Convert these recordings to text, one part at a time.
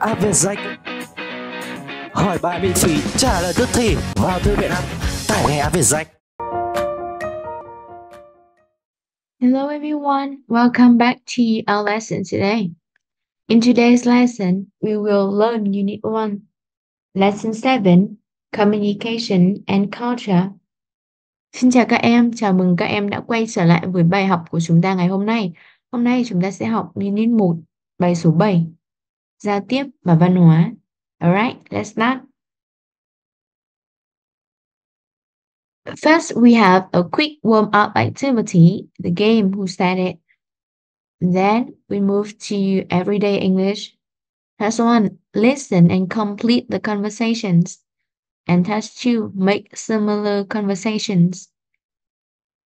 App về danh hỏi bài miễn phí, trả lời tức thì vào thư viện app, tải ngay app về danh. Hello everyone, welcome back to our lesson today. In today's lesson, we will learn Unit 1, Lesson 7, Communication and Culture. Xin chào các em, chào mừng các em đã quay trở lại với bài học của chúng ta ngày hôm nay. Hôm nay chúng ta sẽ học Unit 1, bài số 7, Giao tiếp và văn hóa. Alright, let's start. First, we have a quick warm-up activity, the game Who Said It. Then we move to everyday English. Task 1, listen and complete the conversations. And task 2, make similar conversations.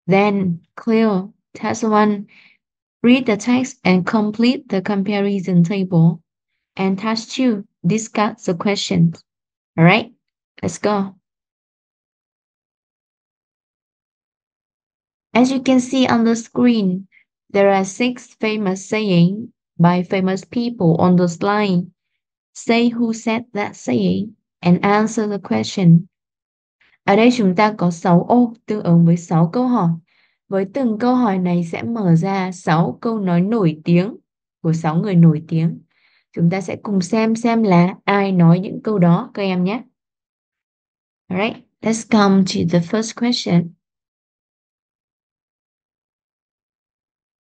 Then, clear. Task 1, read the text and complete the comparison table. And task 2, discuss the questions. All right, let's go. As you can see on the screen, there are 6 famous sayings by famous people on the slide. Say who said that saying and answer the question. Ở đây chúng ta có 6 ô tương ứng với 6 câu hỏi. Với từng câu hỏi này sẽ mở ra 6 câu nói nổi tiếng của 6 người nổi tiếng. Chúng ta sẽ cùng xem là ai nói những câu đó các em nhé. Alright, let's come to the first question.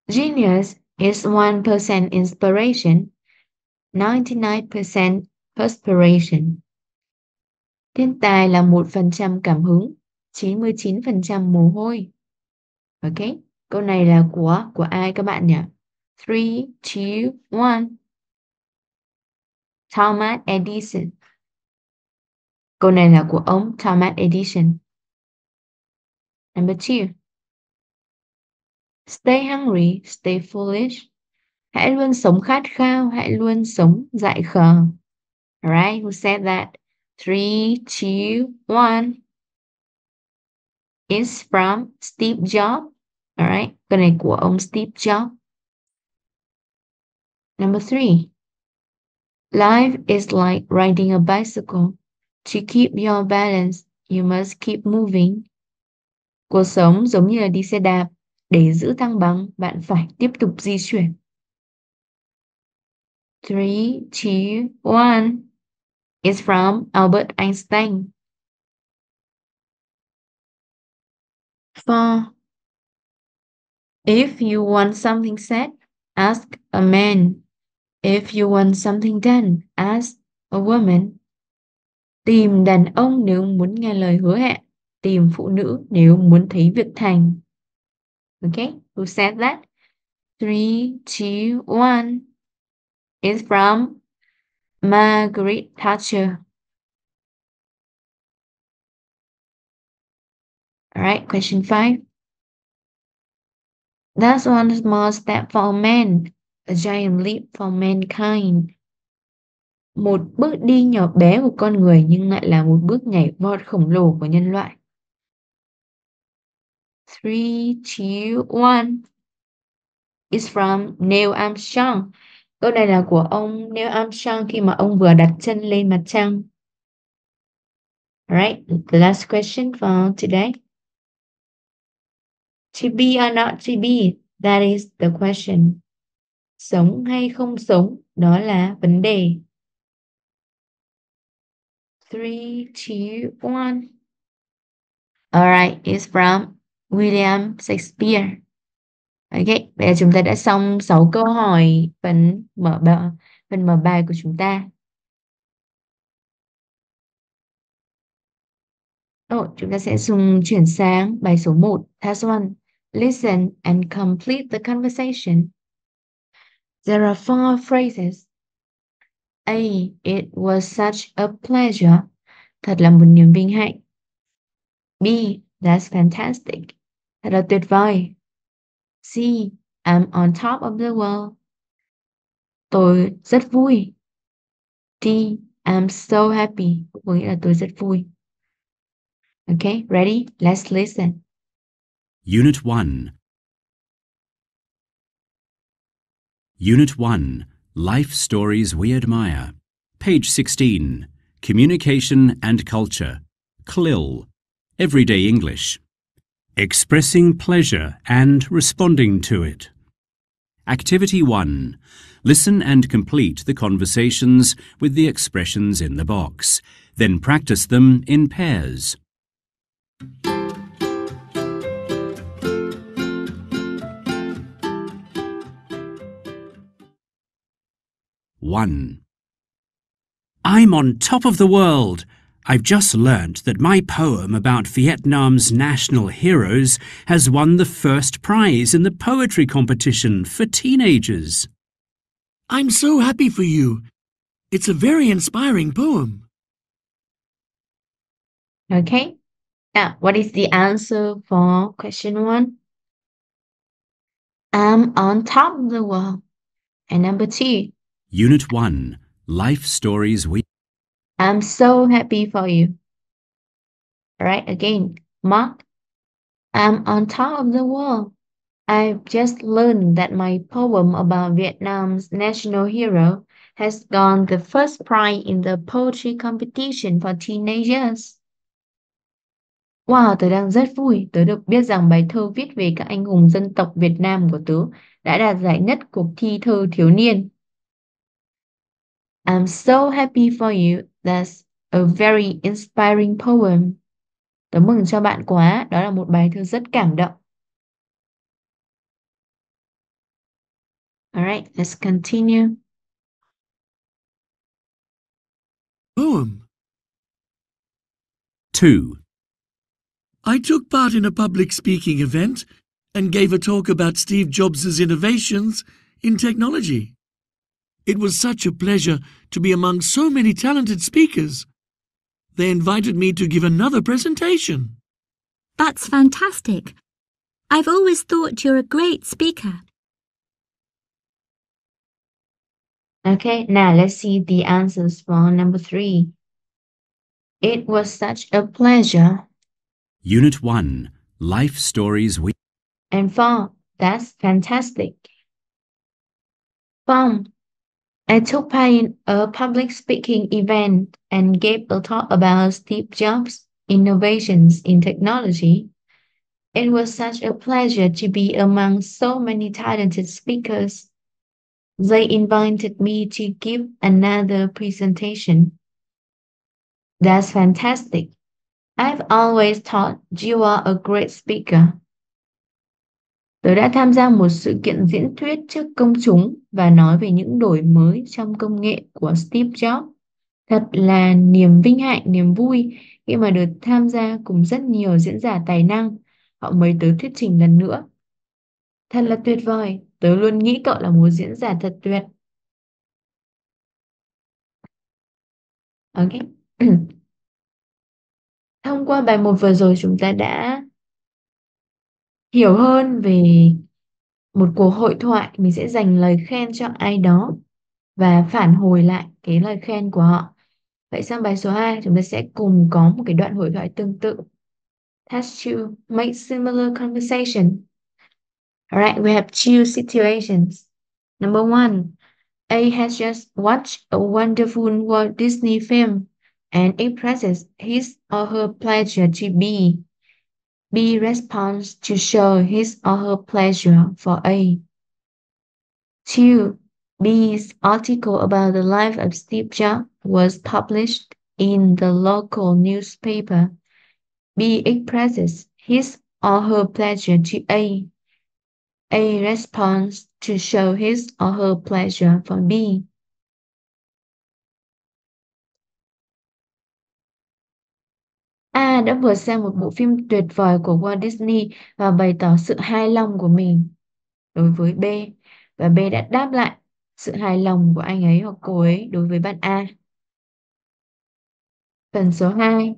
Genius is 1% inspiration, 99% perspiration. Thiên tài là 1% cảm hứng, 99% mồ hôi. Ok, câu này là của ai các bạn nhỉ? 3, 2, 1. Thomas Edison. Câu này là của ông Thomas Edison. Number 2. Stay hungry, stay foolish. Hãy luôn sống khát khao, hãy luôn sống dại khờ. Alright, who said that? 3, 2, 1. It's from Steve Jobs. Alright, câu này của ông Steve Jobs. Number 3. Life is like riding a bicycle. To keep your balance, you must keep moving. Cuộc sống giống như là đi xe đạp. Để giữ thăng bằng, bạn phải tiếp tục di chuyển. 3, 2, 1. It's from Albert Einstein. 4. If you want something said, ask a man. If you want something done, ask a woman. Tìm đàn ông nếu muốn nghe lời hứa hẹn. Tìm phụ nữ nếu muốn thấy việc thành. Okay, who said that? 3, 2, 1. It's from Margaret Thatcher. All right, question 5. That's one small step for man, a giant leap for mankind. Một bước đi nhỏ bé của con người nhưng lại là một bước nhảy vọt khổng lồ của nhân loại. 3, 2, 1. It's from Neil Armstrong. Câu này là của ông Neil Armstrong khi mà ông vừa đặt chân lên mặt trăng. Alright, the last question for today. To be or not to be, that is the question. Sống hay không sống, đó là vấn đề. 3, 2, 1. Alright, it's from William Shakespeare. Ok, vậy là chúng ta đã xong 6 câu hỏi phần mở bài của chúng ta. Chúng ta sẽ chuyển sang bài số 1, task 1, listen and complete the conversation. There are 4 phrases. A. It was such a pleasure. Thật là một niềm vinh hạnh. B. That's fantastic. Thật là tuyệt vời. C. I'm on top of the world. Tôi rất vui. D. I'm so happy. Có nghĩa là tôi rất vui. Okay, ready? Let's listen. Unit 1. Life Stories We Admire. Page 16. Communication and Culture. CLIL. Everyday English. Expressing pleasure and responding to it. Activity 1. Listen and complete the conversations with the expressions in the box. Then practice them in pairs. One. I'm on top of the world. I've just learnt that my poem about Vietnam's national heroes has won the first prize in the poetry competition for teenagers. I'm so happy for you. It's a very inspiring poem. Okay. Now, what is the answer for question 1? I'm on top of the world. And number 2. Unit 1. Life Stories We... I'm so happy for you. All right, again. Mark. I'm on top of the world. I've just learned that my poem about Vietnam's national hero has won the first prize in the poetry competition for teenagers. Wow, tớ đang rất vui. Tớ được biết rằng bài thơ viết về các anh hùng dân tộc Việt Nam của tớ đã đạt giải nhất cuộc thi thơ thiếu niên. I'm so happy for you. That's a very inspiring poem. Tớ mừng cho bạn quá. Đó là một bài thơ rất cảm động. All right, let's continue. Poem 2. I took part in a public speaking event and gave a talk about Steve Jobs' innovations in technology. It was such a pleasure to be among so many talented speakers. They invited me to give another presentation. That's fantastic. I've always thought you're a great speaker. Okay, now let's see the answers for number 3. It was such a pleasure. Unit 1. Life Stories We... And 4. That's fantastic. Fun. I took part in a public speaking event and gave a talk about Steve Jobs' innovations in technology. It was such a pleasure to be among so many talented speakers. They invited me to give another presentation. That's fantastic. I've always thought you are a great speaker. Tôi đã tham gia một sự kiện diễn thuyết trước công chúng và nói về những đổi mới trong công nghệ của Steve Jobs. Thật là niềm vinh hạnh, niềm vui khi mà được tham gia cùng rất nhiều diễn giả tài năng. Họ mới tới thuyết trình lần nữa. Thật là tuyệt vời. Tớ luôn nghĩ cậu là một diễn giả thật tuyệt. Okay. Thông qua bài 1 vừa rồi chúng ta đã hiểu hơn về một cuộc hội thoại. Mình sẽ dành lời khen cho ai đó và phản hồi lại cái lời khen của họ. Vậy sang bài số 2 chúng ta sẽ cùng có một cái đoạn hội thoại tương tự. Task 2. Make similar conversation. Alright, we have two situations. Number 1. A has just watched a wonderful Walt Disney film and expresses his or her pleasure to B. B responds to show his or her pleasure for A. 2. B's article about the life of Steve Jobs was published in the local newspaper. B expresses his or her pleasure to A. A responds to show his or her pleasure for B. A đã vừa xem một bộ phim tuyệt vời của Walt Disney và bày tỏ sự hài lòng của mình đối với B. Và B đã đáp lại sự hài lòng của anh ấy hoặc cô ấy đối với bạn A. Phần số 2.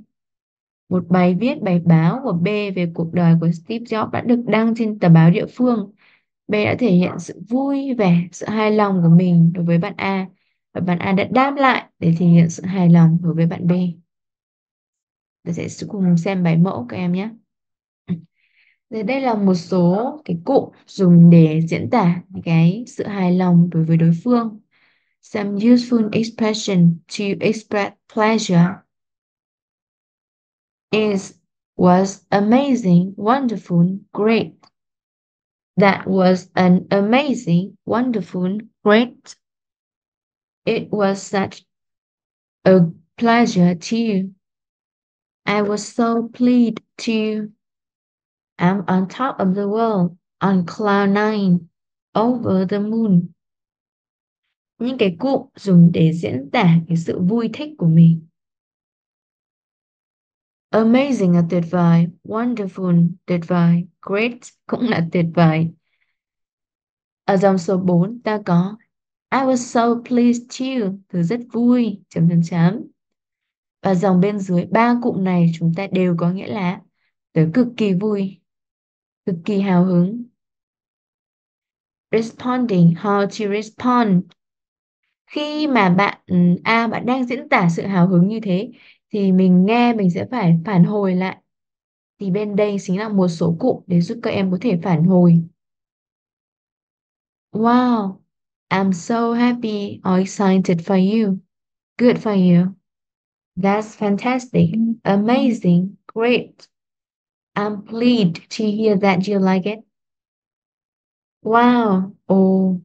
Một bài viết bài báo của B về cuộc đời của Steve Jobs đã được đăng trên tờ báo địa phương. B đã thể hiện sự vui vẻ, sự hài lòng của mình đối với bạn A. Và bạn A đã đáp lại để thể hiện sự hài lòng đối với bạn B. Tôi sẽ cùng xem bài mẫu các em nhé. Đây là một số cái cụm dùng để diễn tả cái sự hài lòng đối với đối phương. Some useful expression to express pleasure. It was amazing, wonderful, great. That was an amazing, wonderful, great. It was such a pleasure to you. I was so pleased to you. I'm on top of the world, on cloud nine, over the moon. Những cái cụm dùng để diễn tả cái sự vui thích của mình. Amazing là tuyệt vời, wonderful tuyệt vời, great cũng là tuyệt vời. Ở dòng số 4 ta có I was so pleased too, thứ rất vui, .. Và dòng bên dưới ba cụm này chúng ta đều có nghĩa là tớ cực kỳ vui, cực kỳ hào hứng. Responding, how to respond. Khi mà bạn đang diễn tả sự hào hứng như thế thì mình sẽ phải phản hồi lại. Thì bên đây chính là một số cụm để giúp các em có thể phản hồi. Wow, I'm so happy or excited for you. Good for you. That's fantastic. Amazing. Great. I'm pleased to hear that you like it. Wow. Oh.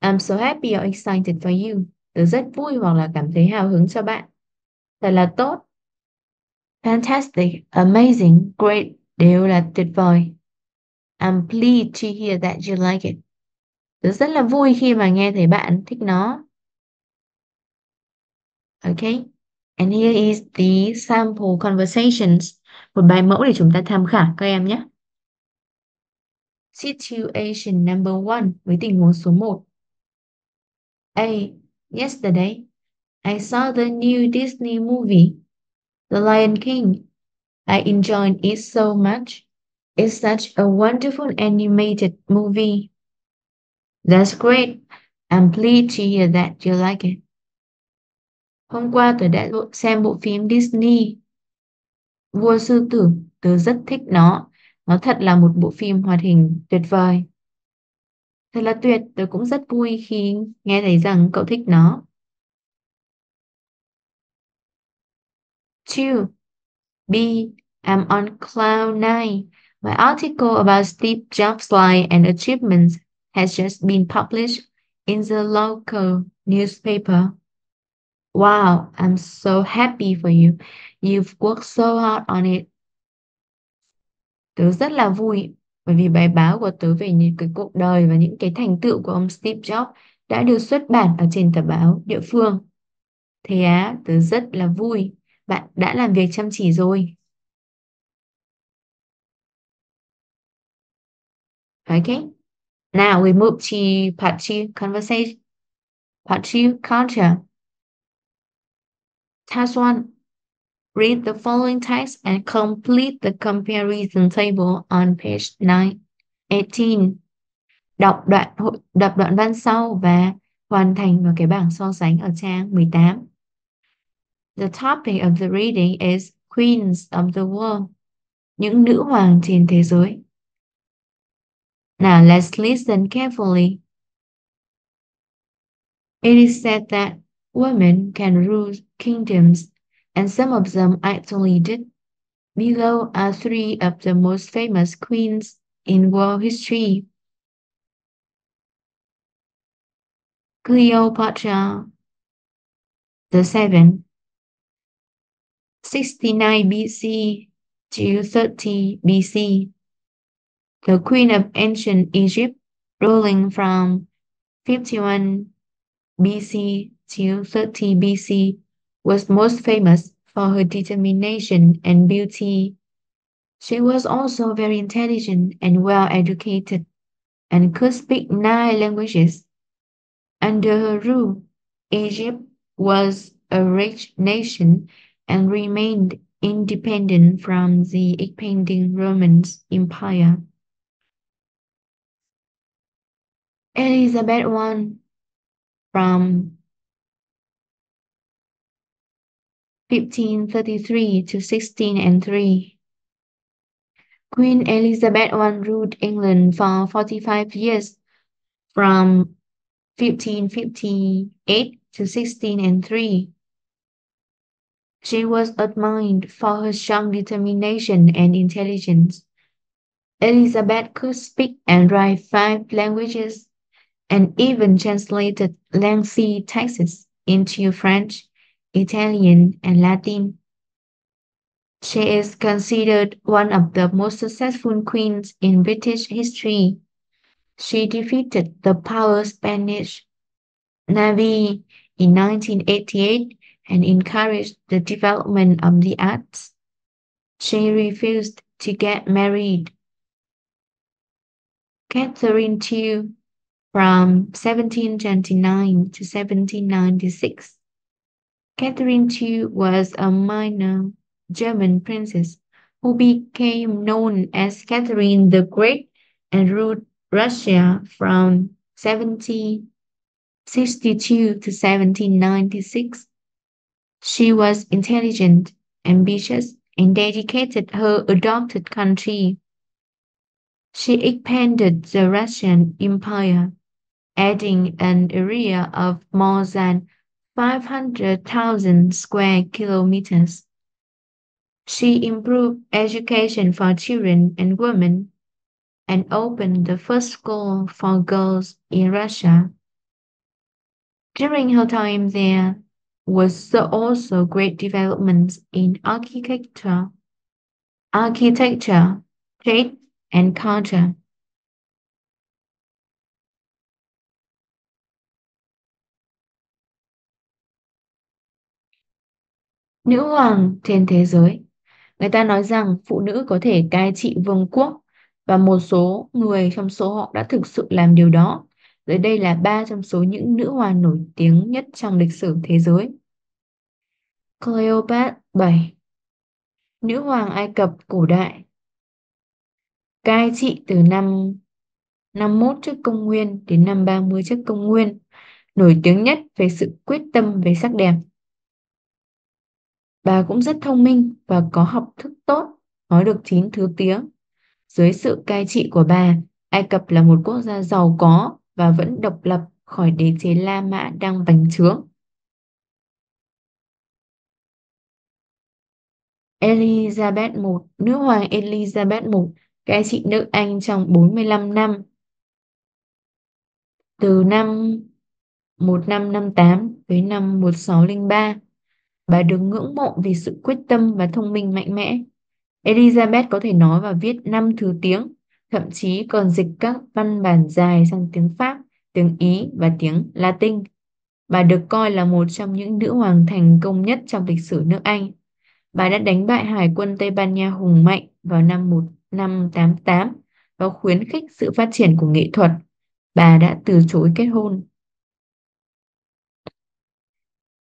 I'm so happy or excited for you. Tớ rất vui hoặc là cảm thấy hào hứng cho bạn. Thật là tốt. Fantastic, amazing, great đều là tuyệt vời. I'm pleased to hear that you like it. Tớ rất là vui khi mà nghe thấy bạn thích nó. Okay. And here is the sample conversations. Một bài mẫu để chúng ta tham khảo các em nhé. Situation number 1 với tình huống số 1. A. Yesterday, I saw the new Disney movie, The Lion King. I enjoyed it so much. It's such a wonderful animated movie. That's great. I'm pleased to hear that you like it. Hôm qua tôi đã xem bộ phim Disney Vua Sư Tử, tớ rất thích nó. Nó thật là một bộ phim hoạt hình tuyệt vời. Thật là tuyệt, tớ cũng rất vui khi nghe thấy rằng cậu thích nó. 2. B. I'm on cloud 9. My article about Steve Jobs' life and achievements has just been published in the local newspaper. Wow, I'm so happy for you. You've worked so hard on it. Tớ rất là vui bởi vì bài báo của tớ về những cái cuộc đời và những cái thành tựu của ông Steve Jobs đã được xuất bản ở trên tờ báo địa phương. Thế á, tớ rất là vui. Bạn đã làm việc chăm chỉ rồi. Okay. Now we move to part 2 conversation. Part 2 culture. Task 1. Read the following text and complete the comparison table on page 18. Đọc đoạn văn sau và hoàn thành vào cái bảng so sánh ở trang 18. The topic of the reading is Queens of the World, những nữ hoàng trên thế giới. Now let's listen carefully. It is said that women can rule kingdoms, and some of them actually did. Below are three of the most famous queens in world history. Cleopatra VII, 69 BC to 30 BC, the queen of ancient Egypt, ruling from 51 BC to 30 BC, was most famous for her determination and beauty. She was also very intelligent and well-educated, and could speak 9 languages. Under her rule, Egypt was a rich nation and remained independent from the expanding Roman Empire. Elizabeth I, from 1533 to 1603. Queen Elizabeth I ruled England for 45 years, from 1558 to 1603. She was admired for her strong determination and intelligence. Elizabeth could speak and write 5 languages and even translated lengthy texts into French, Italian, and Latin. She is considered one of the most successful queens in British history. She defeated the powerful Spanish Navy in 1988 and encouraged the development of the arts. She refused to get married. Catherine II, from 1729 to 1796. Catherine II was a minor German princess who became known as Catherine the Great and ruled Russia from 1762 to 1796. She was intelligent, ambitious, and dedicated her adopted country. She expanded the Russian Empire, adding an area of more than 500,000 square kilometers. She improved education for children and women and opened the first school for girls in Russia. During her time there was also great developments in architecture, trade, and culture. Nữ hoàng trên thế giới. Người ta nói rằng phụ nữ có thể cai trị vương quốc và một số người trong số họ đã thực sự làm điều đó. Dưới đây là 3 trong số những nữ hoàng nổi tiếng nhất trong lịch sử thế giới. Cleopatra VII, nữ hoàng Ai Cập cổ đại, cai trị từ năm 51 trước công nguyên đến năm 30 trước công nguyên, nổi tiếng nhất về sự quyết tâm về sắc đẹp. Bà cũng rất thông minh và có học thức tốt, nói được 9 thứ tiếng. Dưới sự cai trị của bà, Ai Cập là một quốc gia giàu có và vẫn độc lập khỏi đế chế La Mã đang bành trướng. Elizabeth I, nữ hoàng Elizabeth I, cai trị nước Anh trong 45 năm. Từ năm 1558 tới năm 1603, bà được ngưỡng mộ vì sự quyết tâm và thông minh mạnh mẽ. Elizabeth có thể nói và viết 5 thứ tiếng, thậm chí còn dịch các văn bản dài sang tiếng Pháp, tiếng Ý và tiếng Latin. Bà được coi là một trong những nữ hoàng thành công nhất trong lịch sử nước Anh. Bà đã đánh bại hải quân Tây Ban Nha hùng mạnh vào năm 1588 và khuyến khích sự phát triển của nghệ thuật. Bà đã từ chối kết hôn.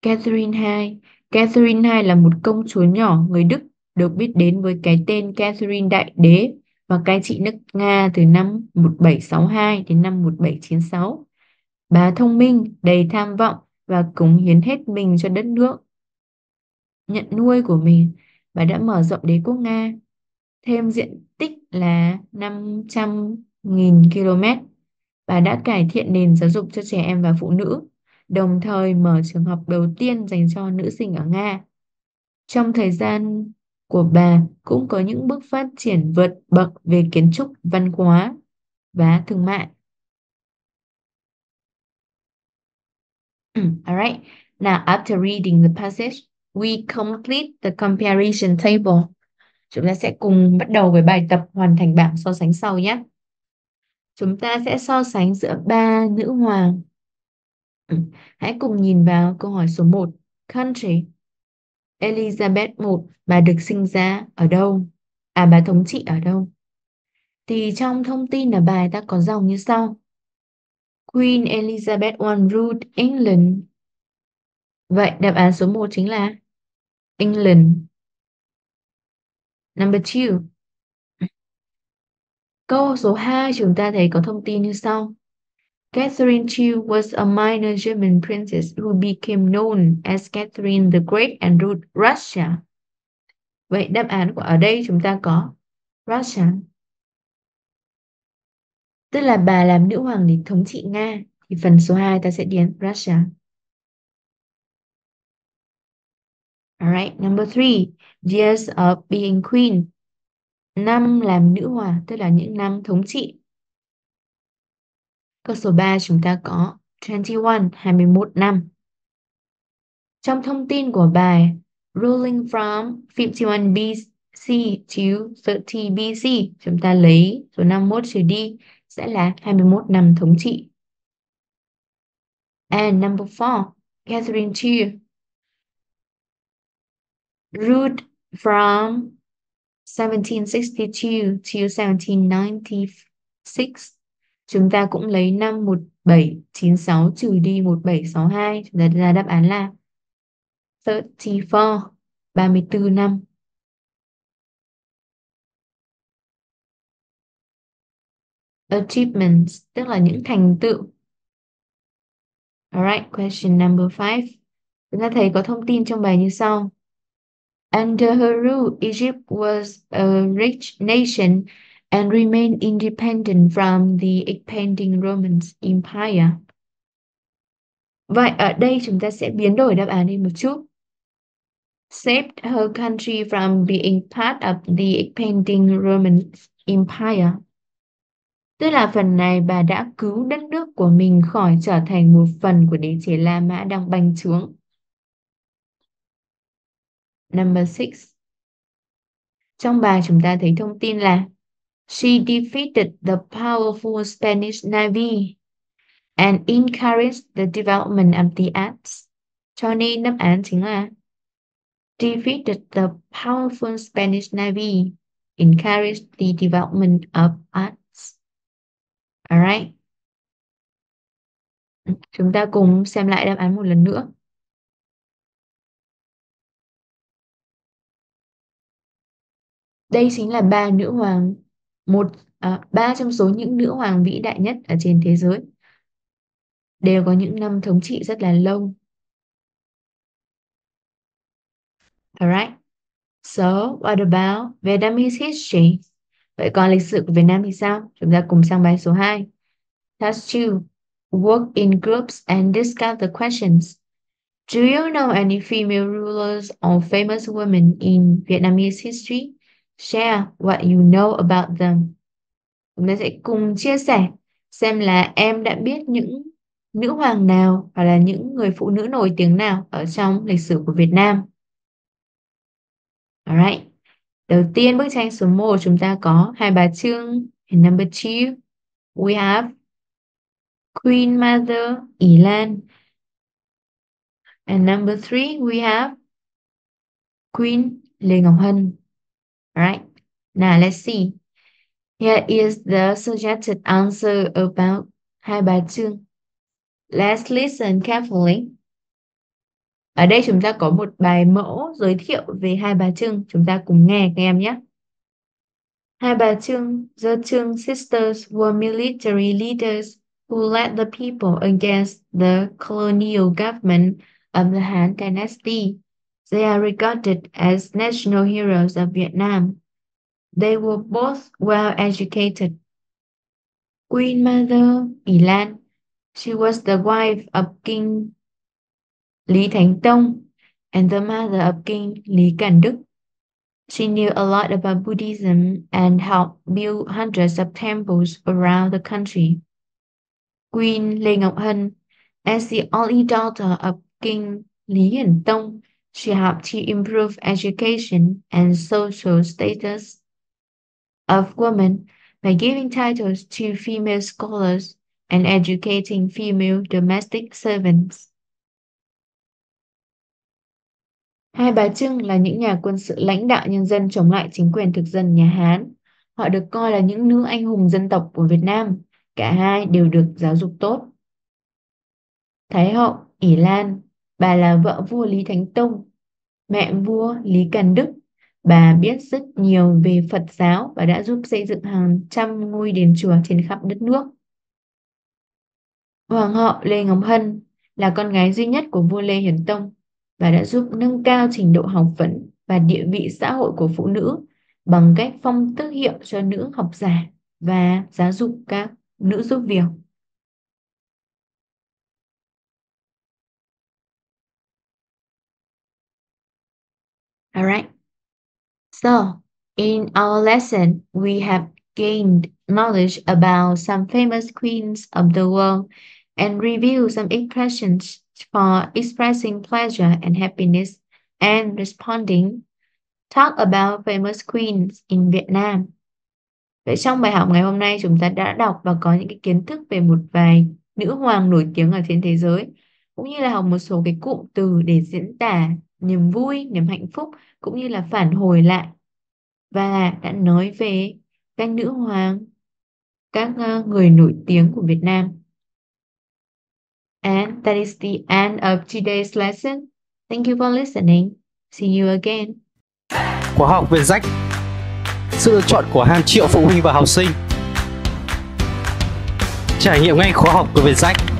Catherine II. Catherine II là một công chúa nhỏ người Đức được biết đến với cái tên Catherine Đại Đế và cai trị nước Nga từ năm 1762 đến năm 1796. Bà thông minh, đầy tham vọng và cống hiến hết mình cho đất nước. Nhận nuôi của mình, bà đã mở rộng đế quốc Nga, thêm diện tích là 500.000 km. Bà đã cải thiện nền giáo dục cho trẻ em và phụ nữ, đồng thời mở trường học đầu tiên dành cho nữ sinh ở Nga. Trong thời gian của bà cũng có những bước phát triển vượt bậc về kiến trúc, văn hóa và thương mại. Alright, now after reading the passage, we complete the comparison table. Chúng ta sẽ cùng bắt đầu với bài tập hoàn thành bảng so sánh sau nhé. Chúng ta sẽ so sánh giữa 3 nữ hoàng. Hãy cùng nhìn vào câu hỏi số 1. Country. Elizabeth I, bà được sinh ra ở đâu? Bà thống trị ở đâu? Thì trong thông tin ở bài ta có dòng như sau. Queen Elizabeth I ruled England. Vậy đáp án số 1 chính là England. Number 2. Câu số 2 chúng ta thấy có thông tin như sau. Catherine II was a minor German princess who became known as Catherine the Great and ruled Russia. Vậy đáp án của ở đây chúng ta có Russia. Tức là bà làm nữ hoàng để thống trị Nga. Thì phần số 2 ta sẽ điền Russia. Alright, number 3, years of being queen. Năm làm nữ hoàng, tức là những năm thống trị. Câu số 3 chúng ta có 21, 21 năm. Trong thông tin của bài Ruling from 51 BC to 30 BC, chúng ta lấy số 51 trừ đi sẽ là 21 năm thống trị. And number 4, Catherine II. Ruled from 1762 to 1796. Chúng ta cũng lấy năm 1796 trừ đi 1762. Chúng ta ra đáp án là 34, 34 năm. Achievements, tức là những thành tựu. Alright, question number 5. Chúng ta thấy có thông tin trong bài như sau. Under her rule, Egypt was a rich nation and remained independent from the expanding Roman Empire. Vậy ở đây chúng ta sẽ biến đổi đáp án đi một chút. Saved her country from being part of the expanding Roman Empire. Tức là phần này bà đã cứu đất nước của mình khỏi trở thành một phần của đế chế La Mã đang bành trướng. Number 6. Trong bài chúng ta thấy thông tin là She defeated the powerful Spanish Navy and encouraged the development of the arts. Cho nên đáp án chính là Defeated the powerful Spanish Navy, encouraged the development of arts. Alright. Chúng ta cùng xem lại đáp án một lần nữa. Đây chính là ba nữ hoàng, ba trong số những nữ hoàng vĩ đại nhất ở trên thế giới. Đều có những năm thống trị rất là lâu. Alright. So, what about Vietnamese history? Vậy còn lịch sử của Việt Nam thì sao? Chúng ta cùng sang bài số 2. Task 2. Work in groups and discuss the questions. Do you know any female rulers or famous women in Vietnamese history? Share what you know about them. Chúng ta sẽ cùng chia sẻ xem là em đã biết những nữ hoàng nào hoặc là những người phụ nữ nổi tiếng nào ở trong lịch sử của Việt Nam. Alright. Đầu tiên bức tranh số 1 chúng ta có Hai Bà Trưng. And number 2, we have Queen Mother Ỷ Lan. And number 3, we have Queen Lê Ngọc Hân. Alright, now let's see. Here is the suggested answer about Hai Bà Trưng. Let's listen carefully. Ở đây chúng ta có một bài mẫu giới thiệu về Hai Bà Trưng. Chúng ta cùng nghe các em nhé. Hai Bà Trưng, the Trưng sisters were military leaders who led the people against the colonial government of the Han dynasty. They are regarded as national heroes of Vietnam. They were both well educated. Queen Mother Ỷ Lan, she was the wife of King Lý Thánh Tông and the mother of King Lý Càn Đức. She knew a lot about Buddhism and helped build hundreds of temples around the country. Queen Lê Ngọc Hân, as the only daughter of King Lý Hiển Tông, she helped to improve education and social status of women by giving titles to female scholars and educating female domestic servants. Hai Bà Trưng là những nhà quân sự lãnh đạo nhân dân chống lại chính quyền thực dân nhà Hán. Họ được coi là những nữ anh hùng dân tộc của Việt Nam. Cả hai đều được giáo dục tốt. Thái hậu Ỷ Lan, bà là vợ vua Lý Thánh Tông, mẹ vua Lý Càn Đức. Bà biết rất nhiều về Phật giáo và đã giúp xây dựng hàng trăm ngôi đền chùa trên khắp đất nước. Hoàng hậu Lê Ngọc Hân là con gái duy nhất của vua Lê Hiển Tông và đã giúp nâng cao trình độ học vấn và địa vị xã hội của phụ nữ bằng cách phong tước hiệu cho nữ học giả và giáo dục các nữ giúp việc. All right. So, in our lesson, we have gained knowledge about some famous queens of the world and review some expressions for expressing pleasure and happiness and responding. Talk about famous queens in Vietnam. Vậy trong bài học ngày hôm nay chúng ta đã đọc và có những cái kiến thức về một vài nữ hoàng nổi tiếng ở trên thế giới, cũng như là học một số cái cụm từ để diễn tả niềm vui, niềm hạnh phúc, cũng như là phản hồi lại. Và đã nói về các nữ hoàng, các người nổi tiếng của Việt Nam. And that is the end of today's lesson. Thank you for listening. See you again. Khóa học về rách, sự lựa chọn của hàng triệu phụ huynh và học sinh. Trải nghiệm ngay khóa học của Vietject.